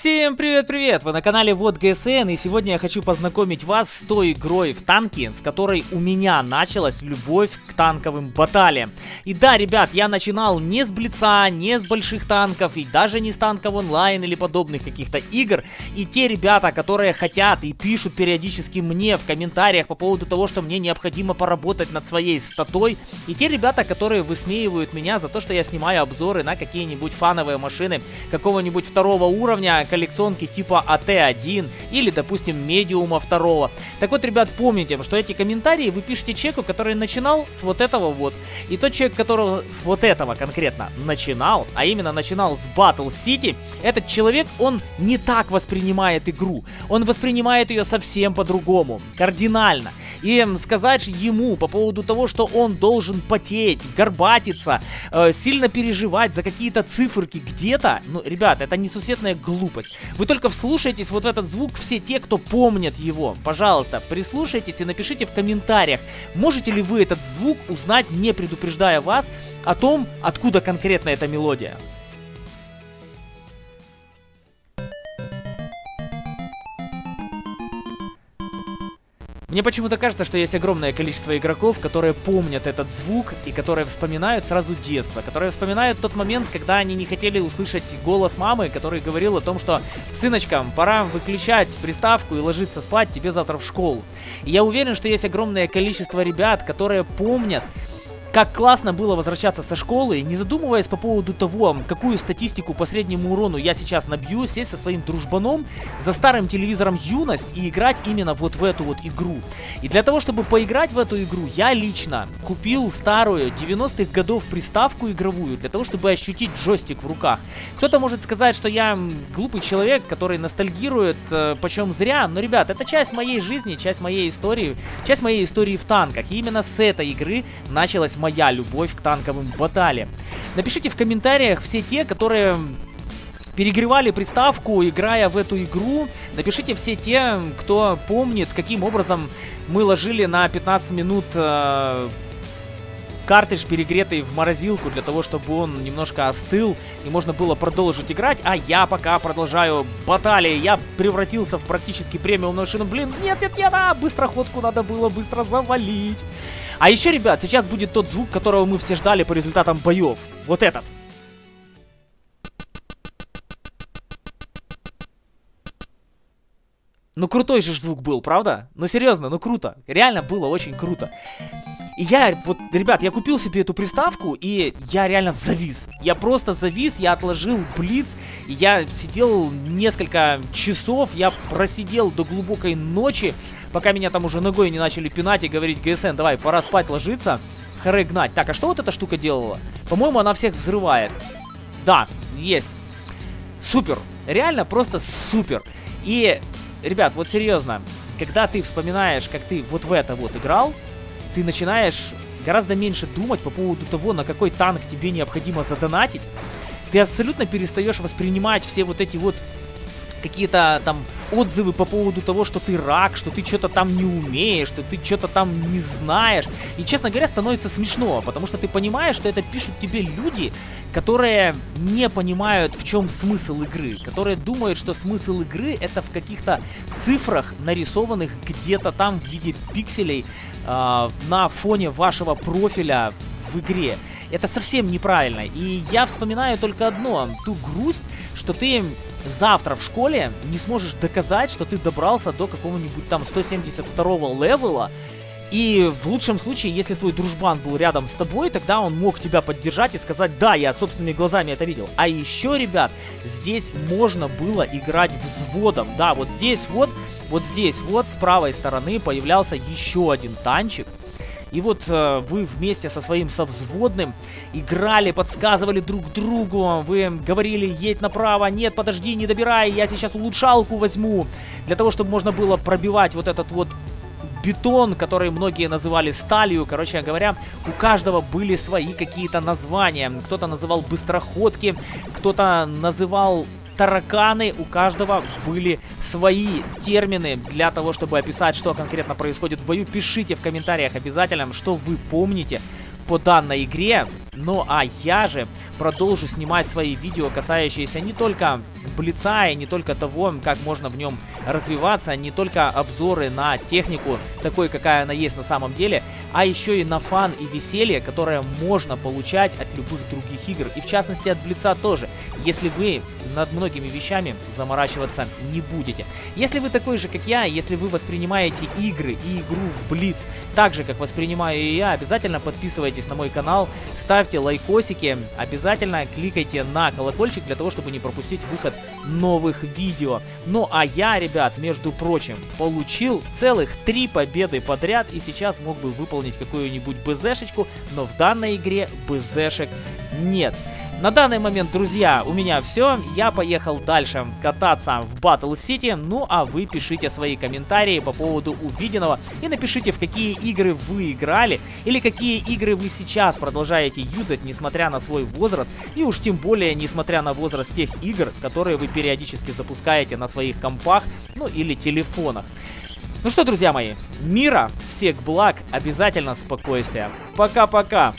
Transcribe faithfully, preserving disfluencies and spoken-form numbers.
Всем привет-привет! Вы на канале Вот джи эс эн, и сегодня я хочу познакомить вас с той игрой в танки, с которой у меня началась любовь к танковым баталиям. И да, ребят, я начинал не с Блица, не с больших танков, и даже не с танков онлайн или подобных каких-то игр. И те ребята, которые хотят и пишут периодически мне в комментариях по поводу того, что мне необходимо поработать над своей статой, и те ребята, которые высмеивают меня за то, что я снимаю обзоры на какие-нибудь фановые машины какого-нибудь второго уровня, коллекционки типа а тэ один или, допустим, Медиума два. Так вот, ребят, помните, что эти комментарии вы пишете человеку, который начинал с вот этого вот. И тот человек, который с вот этого конкретно начинал, а именно начинал с Battle City, этот человек, он не так воспринимает игру. Он воспринимает ее совсем по-другому, кардинально. И сказать ему по поводу того, что он должен потеть, горбатиться, э, сильно переживать за какие-то циферки где-то, ну, ребят, это несусветная глупость. Вы только вслушайтесь вот в этот звук, все те, кто помнит его. Пожалуйста, прислушайтесь и напишите в комментариях, можете ли вы этот звук узнать, не предупреждая вас о том, откуда конкретно эта мелодия. Мне почему-то кажется, что есть огромное количество игроков, которые помнят этот звук и которые вспоминают сразу детство, которые вспоминают тот момент, когда они не хотели услышать голос мамы, который говорил о том, что «Сыночка, пора выключать приставку и ложиться спать, тебе завтра в школу». И я уверен, что есть огромное количество ребят, которые помнят, как классно было возвращаться со школы, не задумываясь по поводу того, какую статистику по среднему урону я сейчас набью, сесть со своим дружбаном за старым телевизором «Юность» и играть именно вот в эту вот игру. И для того, чтобы поиграть в эту игру, я лично купил старую девяностых годов приставку игровую, для того, чтобы ощутить джойстик в руках. Кто-то может сказать, что я глупый человек, который ностальгирует, э, почем зря, но, ребят, это часть моей жизни, часть моей истории, часть моей истории в танках. И именно с этой игры началась моя любовь к танковым баталиям. Напишите в комментариях все те, которые перегревали приставку, играя в эту игру. Напишите все те, кто помнит, каким образом мы ложили на пятнадцать минут э, картридж, перегретый в морозилку, для того, чтобы он немножко остыл и можно было продолжить играть. А я пока продолжаю баталии. Я превратился в практически премиумную машину. Блин, нет, нет, нет, а, быстроходку надо было быстро завалить. А еще, ребят, сейчас будет тот звук, которого мы все ждали по результатам боев. Вот этот. Ну крутой же звук был, правда? Ну серьезно, ну круто. Реально было очень круто. И я, вот, ребят, я купил себе эту приставку, и я реально завис. Я просто завис, я отложил Блиц, я сидел несколько часов, я просидел до глубокой ночи, пока меня там уже ногой не начали пинать и говорить: «ГСН, давай, пора спать, ложиться, хорэ гнать». Так, а что вот эта штука делала? По-моему, она всех взрывает. Да, есть. Супер. Реально просто супер. И, ребят, вот серьезно, когда ты вспоминаешь, как ты вот в это вот играл, ты начинаешь гораздо меньше думать по поводу того, на какой танк тебе необходимо задонатить. Ты абсолютно перестаешь воспринимать все вот эти вот какие-то там отзывы по поводу того, что ты рак, что ты что-то там не умеешь, что ты что-то там не знаешь. И, честно говоря, становится смешно, потому что ты понимаешь, что это пишут тебе люди, которые не понимают, в чем смысл игры, которые думают, что смысл игры это в каких-то цифрах, нарисованных где-то там в виде пикселей э, на фоне вашего профиля в игре. Это совсем неправильно. И я вспоминаю только одно, ту грусть, что ты завтра в школе не сможешь доказать, что ты добрался до какого-нибудь там сто семьдесят второго левела. И в лучшем случае, если твой дружбан был рядом с тобой, тогда он мог тебя поддержать и сказать: да, я собственными глазами это видел. А еще, ребят, здесь можно было играть взводом. Да, вот здесь вот, вот здесь вот с правой стороны появлялся еще один танчик. И вот э, вы вместе со своим совзводным играли, подсказывали друг другу, вы говорили: едь направо, нет, подожди, не добирай, я сейчас улучшалку возьму. Для того, чтобы можно было пробивать вот этот вот бетон, который многие называли сталью. Короче говоря, у каждого были свои какие-то названия. Кто-то называл быстроходки, кто-то называл тараканы, у каждого были свои термины для того, чтобы описать, что конкретно происходит в бою. Пишите в комментариях обязательно, что вы помните по данной игре. Ну а я же продолжу снимать свои видео, касающиеся не только Блица и не только того, как можно в нем развиваться, не только обзоры на технику, такой, какая она есть на самом деле, а еще и на фан и веселье, которое можно получать от любых других игр, и в частности от Блица тоже, если вы над многими вещами заморачиваться не будете. Если вы такой же, как я, если вы воспринимаете игры и игру в Блиц так же, как воспринимаю и я, обязательно подписывайтесь на мой канал, ставьте лайкосики, обязательно кликайте на колокольчик для того, чтобы не пропустить выход новых видео. Ну а я, ребят, между прочим, получил целых три победы подряд и сейчас мог бы выполнить какую-нибудь БЗшечку, но в данной игре БЗшек нет. На данный момент, друзья, у меня все. Я поехал дальше кататься в Battle City. Ну, а вы пишите свои комментарии по поводу увиденного. И напишите, в какие игры вы играли. Или какие игры вы сейчас продолжаете юзать, несмотря на свой возраст. И уж тем более, несмотря на возраст тех игр, которые вы периодически запускаете на своих компах, ну, или телефонах. Ну что, друзья мои, мира, всех благ, обязательно спокойствия. Пока-пока!